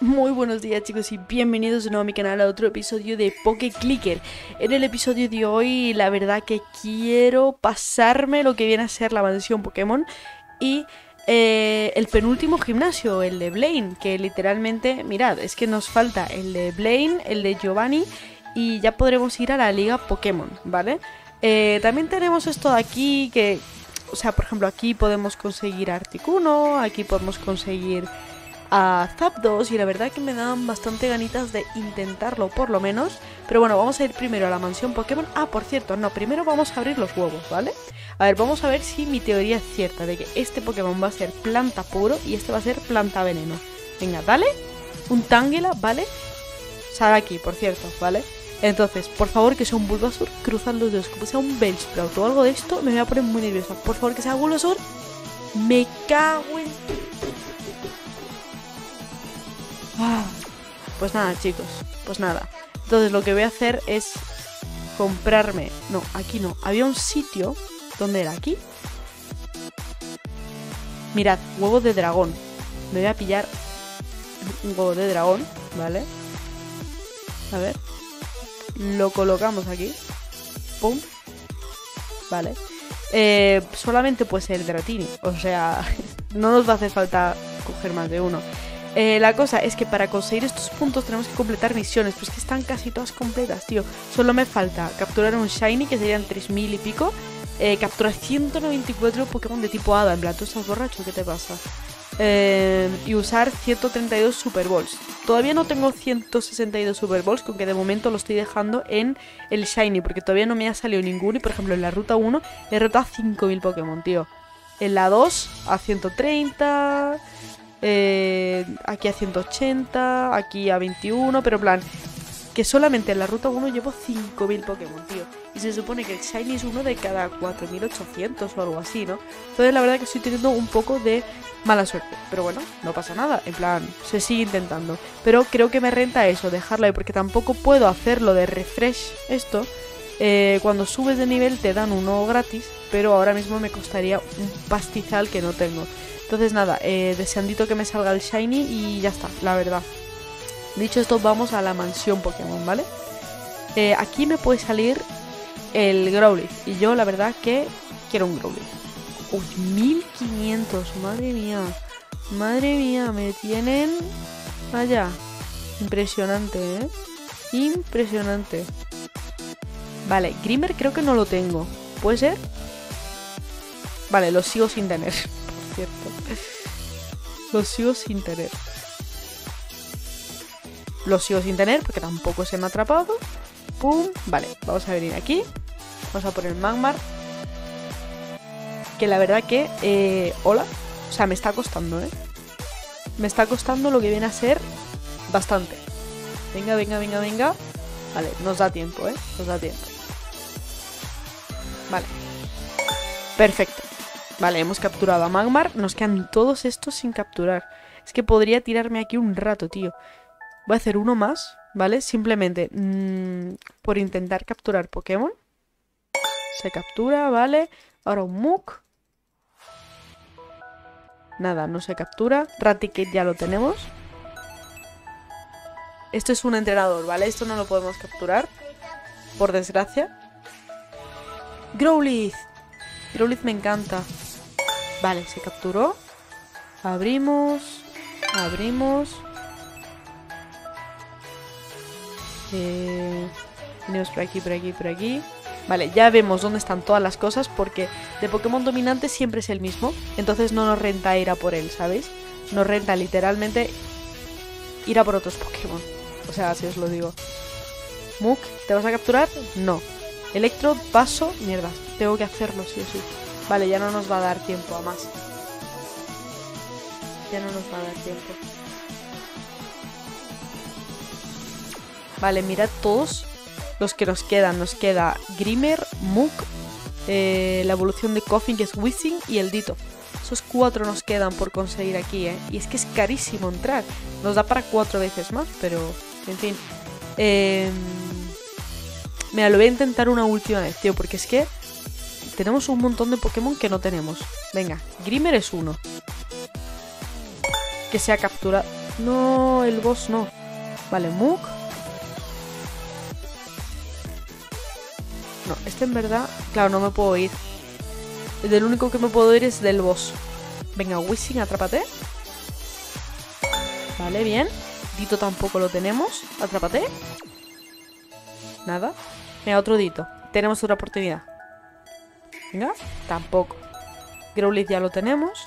Muy buenos días, chicos, y bienvenidos de nuevo a mi canal a otro episodio de PokeClicker. En el episodio de hoy, la verdad que quiero pasarme lo que viene a ser la mansión Pokémon y el penúltimo gimnasio, el de Blaine, que literalmente, mirad, es que nos falta el de Blaine, el de Giovanni y ya podremos ir a la liga Pokémon, ¿vale? También tenemos esto de aquí que, o sea, por ejemplo, aquí podemos conseguir a Articuno, aquí podemos conseguir a Zapdos, y la verdad que me dan bastante ganitas de intentarlo, por lo menos. Pero bueno, vamos a ir primero a la mansión Pokémon. Ah, por cierto, no, primero vamos a abrir los huevos, ¿vale? A ver, vamos a ver si mi teoría es cierta, de que este Pokémon va a ser planta puro y este va a ser planta veneno. Venga, dale, un Tangela, ¿vale? Sale aquí, por cierto, ¿vale? Entonces, por favor, que sea un Bulbasaur, cruzan los dedos, como sea un Bellsprout o algo de esto, me voy a poner muy nerviosa. Por favor, que sea Bulbasaur, me cago en... Pues nada, chicos, pues nada. Entonces lo que voy a hacer es comprarme... No, aquí no. Había un sitio... ¿Dónde era? ¿Aquí? Mirad, huevo de dragón. Me voy a pillar un huevo de dragón, ¿vale? A ver. Lo colocamos aquí. Pum. Vale. Solamente pues el Dratini. O sea, no nos va a hacer falta coger más de uno. La cosa es que para conseguir estos puntos tenemos que completar misiones, pero es que están casi todas completas, tío. Solo me falta capturar un Shiny, que serían 3000 y pico. Capturar 194 Pokémon de tipo Hada. En plan, ¿tú estás borracho? ¿Qué te pasa? Y usar 132 Super Balls. Todavía no tengo 162 Super Balls, con que de momento lo estoy dejando en el Shiny, porque todavía no me ha salido ninguno. Y por ejemplo, en la ruta 1 he rotado 5000 Pokémon, tío. En la 2 a 130... aquí a 180, aquí a 21, pero en plan, que solamente en la ruta 1 llevo 5000 Pokémon, tío. Y se supone que el Shiny es uno de cada 4800 o algo así, ¿no? Entonces la verdad que estoy teniendo un poco de mala suerte, pero bueno, no pasa nada, en plan, se sigue intentando. Pero creo que me renta eso, dejarlo ahí, porque tampoco puedo hacerlo de refresh esto. Cuando subes de nivel te dan uno gratis, pero ahora mismo me costaría un pastizal que no tengo. Entonces nada, deseandito que me salga el Shiny y ya está, la verdad. Dicho esto, vamos a la mansión Pokémon, ¿vale? Aquí me puede salir el Growlithe y yo la verdad que quiero un Growlithe. ¡Uy, 1500! ¡Madre mía! ¡Madre mía! Me tienen... Vaya, impresionante, ¿eh? Impresionante. Vale, Grimer creo que no lo tengo. ¿Puede ser? Vale, lo sigo sin tener. Cierto. Lo sigo sin tener porque tampoco se me ha atrapado. Pum, vale, vamos a venir aquí. Vamos a poner Magmar, que la verdad que hola, o sea, me está costando, me está costando lo que viene a ser bastante. Venga, venga, venga, venga. Vale, nos da tiempo, nos da tiempo. Vale, perfecto. Vale, hemos capturado a Magmar. Nos quedan todos estos sin capturar. Es que podría tirarme aquí un rato, tío. Voy a hacer uno más, ¿vale? Simplemente por intentar capturar Pokémon. Se captura, ¿vale? Ahora un Muk. Nada, no se captura. Rattikit ya lo tenemos. Esto es un entrenador, ¿vale? Esto no lo podemos capturar, por desgracia. Growlithe. Tirolith me encanta. Vale, se capturó. Abrimos. Abrimos. Venimos por aquí, por aquí, por aquí. Vale, ya vemos dónde están todas las cosas, porque de Pokémon dominante siempre es el mismo. Entonces no nos renta ir a por él, ¿sabéis? Nos renta literalmente ir a por otros Pokémon. O sea, así os lo digo. Muk, ¿te vas a capturar? No. Electro, paso, mierda, tengo que hacerlo sí o sí. Vale, ya no nos va a dar tiempo a más. Ya no nos va a dar tiempo. Vale, mirad todos los que nos quedan. Nos queda Grimer, Muk, la evolución de Koffing, que es Weezing, y el Ditto. Esos 4 nos quedan por conseguir aquí, Y es que es carísimo entrar. Nos da para 4 veces más, pero... En fin. Mira, lo voy a intentar una última vez, tío, porque es que tenemos un montón de Pokémon que no tenemos. Venga, Grimer es uno. Que se ha capturado. No, el boss no. Vale, Muk. No, este en verdad... Claro, no me puedo ir. Del único que me puedo ir es del boss. Venga, Weezing, atrápate. Vale, bien. Ditto tampoco lo tenemos. Atrápate. Nada. Venga, otro Ditto. Tenemos otra oportunidad. Venga, tampoco. Growlithe ya lo tenemos.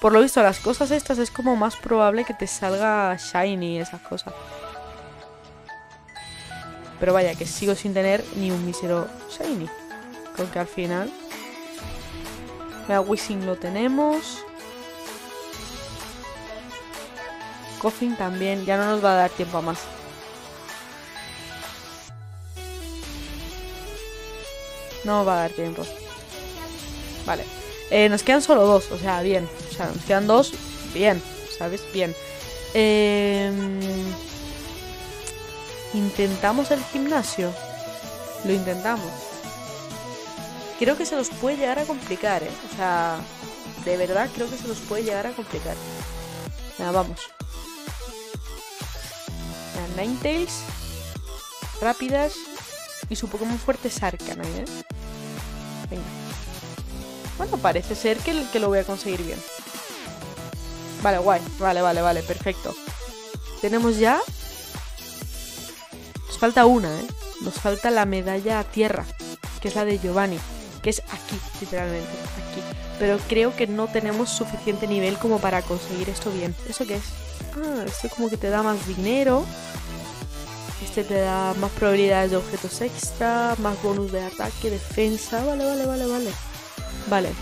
Por lo visto, las cosas estas es como más probable que te salga Shiny y esas cosas. Pero vaya, que sigo sin tener ni un mísero Shiny. Creo que al final... Mira, Weezing lo tenemos. Koffing también. Ya no nos va a dar tiempo a más. No va a dar tiempo. Vale. Nos quedan solo dos. O sea, bien. O sea, nos quedan dos. Bien. ¿Sabes? Bien. ¿Intentamos el gimnasio? Lo intentamos. Creo que se los puede llegar a complicar, ¿eh? O sea, de verdad creo que se los puede llegar a complicar. Nada, vamos. La Ninetales. Rápidas. Y su Pokémon fuerte es Arcanine, ¿eh? Venga. Bueno, parece ser que lo voy a conseguir bien. Vale, guay. Vale, vale, vale. Perfecto. Tenemos ya... Nos falta una, ¿eh? Nos falta la medalla a tierra, que es la de Giovanni, que es aquí, literalmente, aquí. Pero creo que no tenemos suficiente nivel como para conseguir esto bien. ¿Eso qué es? Ah, esto como que te da más dinero. Este te da más probabilidades de objetos extra, más bonus de ataque, defensa. Vale, vale, vale, vale. Vale.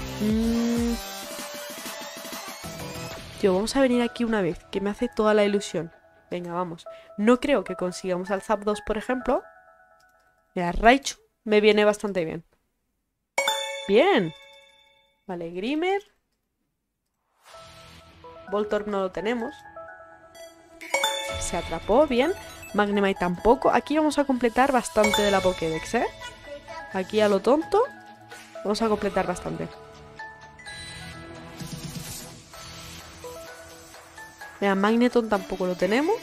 Tío, vamos a venir aquí una vez, que me hace toda la ilusión. Venga, vamos. No creo que consigamos al Zapdos, por ejemplo. Mira, Raichu me viene bastante bien. Bien. Vale, Grimer. Voltorb no lo tenemos. Se atrapó, bien. Magnemite tampoco. Aquí vamos a completar bastante de la Pokédex, ¿eh? Aquí a lo tonto. Vamos a completar bastante. Mira, Magneton tampoco lo tenemos.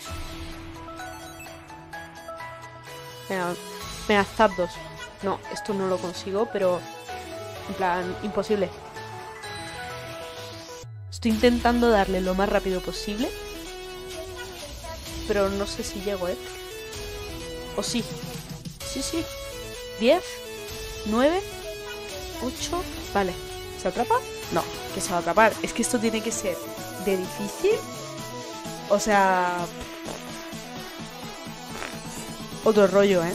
Mira, Zapdos. No, esto no lo consigo, pero... En plan, imposible. Estoy intentando darle lo más rápido posible. Pero no sé si llego, ¿eh? O sí. Sí, sí. 10. 9. 8. Vale. ¿Se atrapa? No, que se va a atrapar. Es que esto tiene que ser de difícil. O sea... Otro rollo, ¿eh?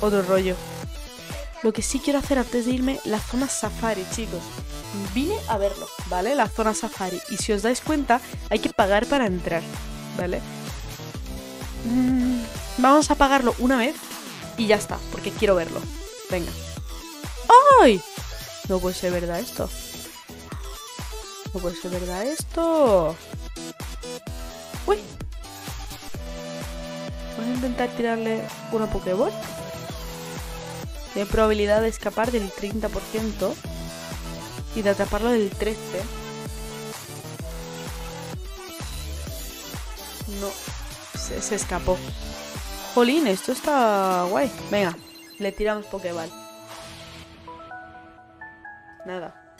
Otro rollo. Lo que sí quiero hacer antes de irme, la zona safari, chicos. Vine a verlo, ¿vale? La zona safari. Y si os dais cuenta, hay que pagar para entrar, ¿vale? Vamos a pagarlo una vez y ya está, porque quiero verlo. Venga. ¡Ay! No puede ser verdad esto. No puede ser verdad esto. ¡Uy! Voy a intentar tirarle una Pokéball. Tiene probabilidad de escapar del 30% y de atraparlo del 13%. No, se escapó. Jolín, esto está guay. Venga, le tiramos Pokéball. Nada.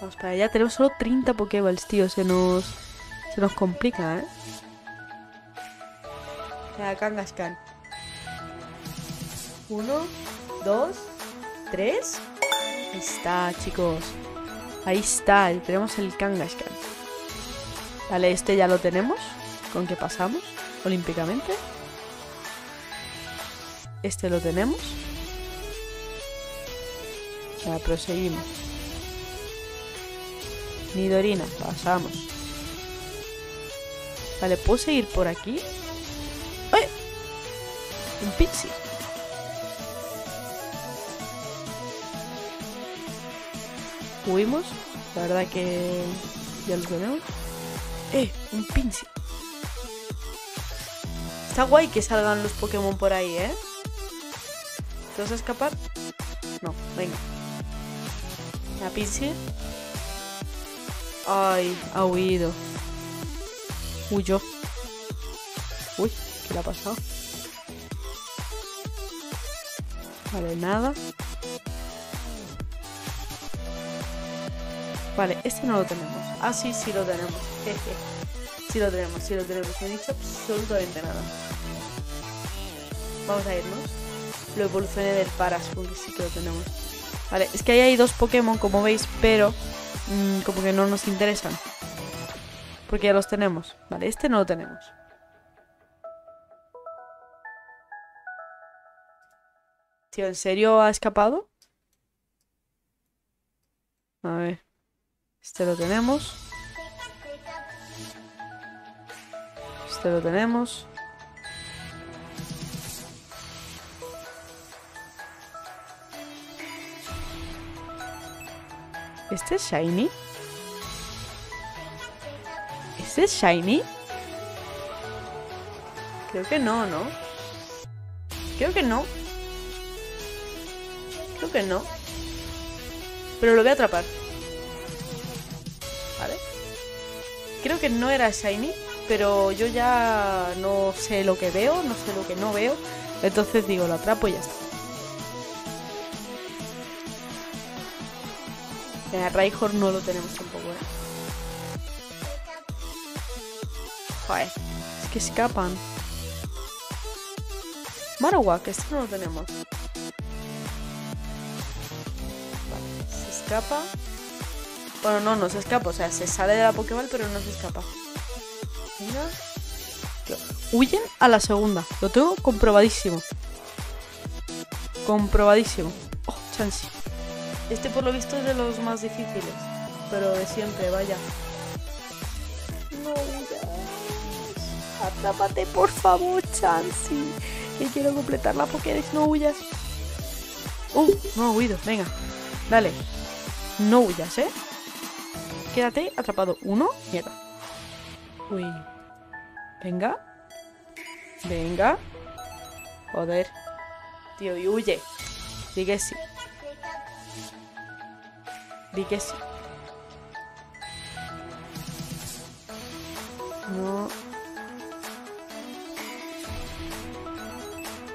Vamos para allá. Tenemos solo 30 Pokéballs, tío. Se nos complica, ¿eh? La Kangaskhan. 1, 2, 3. Ahí está, chicos. Ahí está, tenemos el Kangaskhan. Vale, este ya lo tenemos. Con que pasamos olímpicamente. Este lo tenemos. Ya, proseguimos. Nidorina, pasamos. Vale, ¿puedo seguir por aquí? ¡Ay! Un Pinsir. Huimos, la verdad que ya lo tenemos. Un Pinsir. Está guay que salgan los Pokémon por ahí, ¿eh? ¿Te vas a escapar? No, venga. La Pinsir. Ay, ha huido. Huyó. Uy, ¿qué le ha pasado? Vale, nada. Vale, este no lo tenemos. Ah, sí, sí lo tenemos. Jeje. Sí lo tenemos, sí lo tenemos. No he dicho absolutamente nada. Vamos a irnos. Lo evolucioné del Parasol, que sí que lo tenemos. Vale, es que ahí hay dos Pokémon, como veis, pero como que no nos interesan. Porque ya los tenemos. Vale, este no lo tenemos. Tío, ¿en serio ha escapado? A ver. Este lo tenemos. Este lo tenemos. ¿Este es Shiny? ¿Este es Shiny? Creo que no, ¿no? Creo que no. Creo que no. Pero lo voy a atrapar. ¿Vale? Creo que no era Shiny, pero yo ya no sé lo que veo, no sé lo que no veo. Entonces digo, lo atrapo y ya está. Raihor no lo tenemos tampoco, ¿eh? Joder, es que escapan. Marowak, este no lo tenemos. Vale, se escapa. Bueno, no, no se escapa, o sea, se sale de la Pokéball, pero no se escapa. Mira. Huyen a la segunda, lo tengo comprobadísimo. Comprobadísimo. Oh, Chansey. Este por lo visto es de los más difíciles, pero de siempre, vaya. No huyas. Atrápate, por favor, Chansey. Que quiero completar la Pokédex, no huyas. No ha huido, venga. Dale. No huyas, ¿eh? Quédate atrapado. Uno, mierda. Uy. Venga. Venga. Joder. Tío, y huye. Di que sí. Di que sí. No.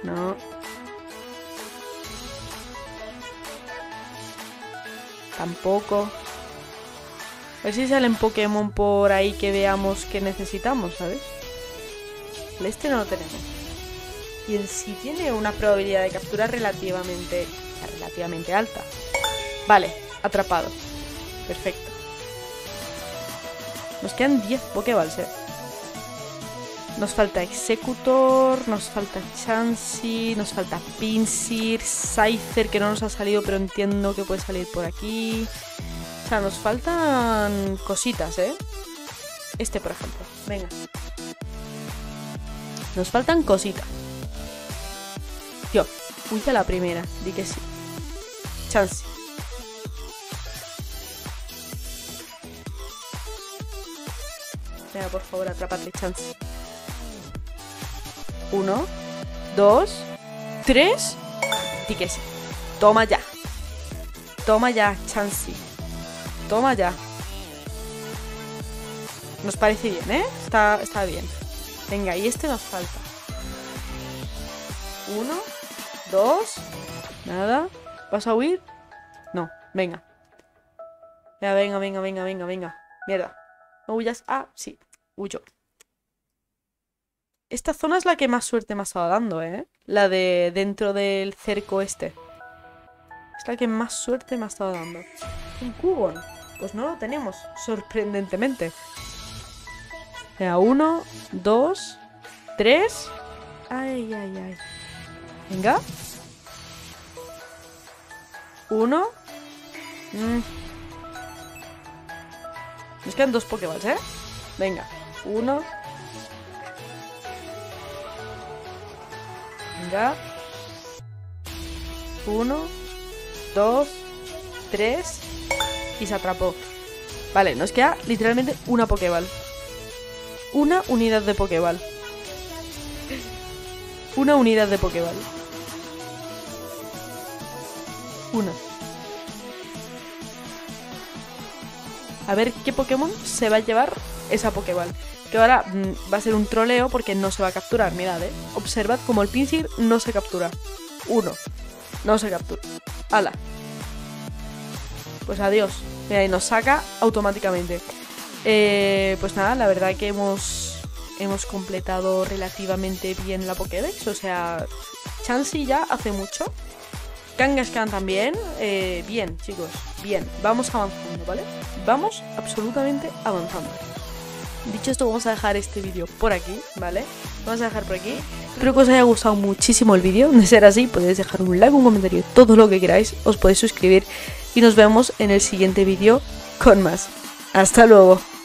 No. Tampoco. A ver si salen Pokémon por ahí que veamos que necesitamos, ¿sabes? Este no lo tenemos. Y en sí tiene una probabilidad de captura relativamente alta. Vale. Atrapado. Perfecto. Nos quedan 10 Pokéballs, ¿eh? Nos falta Executor, nos falta Chansey, nos falta Pinsir, Scyther, que no nos ha salido, pero entiendo que puede salir por aquí. O sea, nos faltan cositas, ¿eh? Este, por ejemplo. Venga. Nos faltan cositas. Tío, huye a la primera. Di que sí. Chansey. Venga, por favor, atrápate, Chansey. 1, 2, 3. Di que sí. Toma ya. Toma ya, Chansey. Toma ya. Nos parece bien, ¿eh? Está bien. Venga, y este nos falta. 1, 2. Nada. ¿Vas a huir? No, venga. Venga. Mierda. No huyas. Ah, sí. Huyo. Esta zona es la que más suerte me ha estado dando, ¿eh? La de dentro del cerco este. Es la que más suerte me ha estado dando. Un Cubone. Pues no lo tenemos, sorprendentemente. Venga, 1, 2, 3. Ay, ay, ay. Venga. 1. Nos quedan 2 Pokéballs, ¿eh? Venga, 1. Venga. 1, 2, 3. Y se atrapó. Vale, nos queda literalmente una Pokéball. Una unidad de Pokéball. Una unidad de Pokéball. Una. A ver qué Pokémon se va a llevar esa Pokéball. Que ahora va a ser un troleo porque no se va a capturar. Mirad, observad como el Pinsir no se captura. Uno. No se captura. ¡Hala! Pues adiós. Mira, y nos saca automáticamente. Pues nada, la verdad que hemos completado relativamente bien la Pokédex. O sea, Chansey ya hace mucho. Kangaskhan también. Bien, chicos, bien. Vamos avanzando, ¿vale? Vamos absolutamente avanzando. Dicho esto, vamos a dejar este vídeo por aquí, ¿vale? Vamos a dejar por aquí. Espero que os haya gustado muchísimo el vídeo. De ser así, podéis dejar un like, un comentario, todo lo que queráis. Os podéis suscribir y nos vemos en el siguiente vídeo con más. ¡Hasta luego!